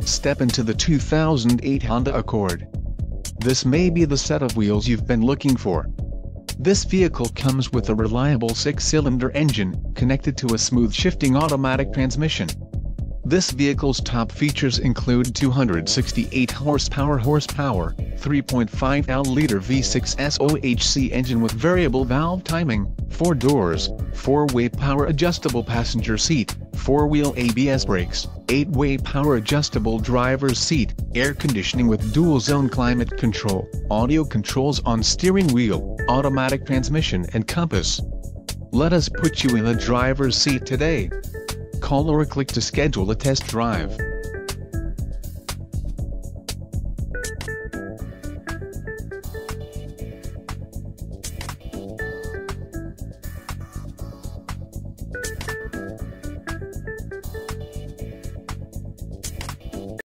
Step into the 2008 Honda Accord. This may be the set of wheels you've been looking for. This vehicle comes with a reliable 6-cylinder engine, connected to a smooth shifting automatic transmission. This vehicle's top features include 268 horsepower, 3.5L-liter V6 SOHC engine with variable valve timing, 4 doors, 4-way power adjustable passenger seat, 4-wheel ABS brakes, 8-way power adjustable driver's seat, air conditioning with dual-zone climate control, audio controls on steering wheel, automatic transmission and compass. Let us put you in the driver's seat today. Call or click to schedule a test drive.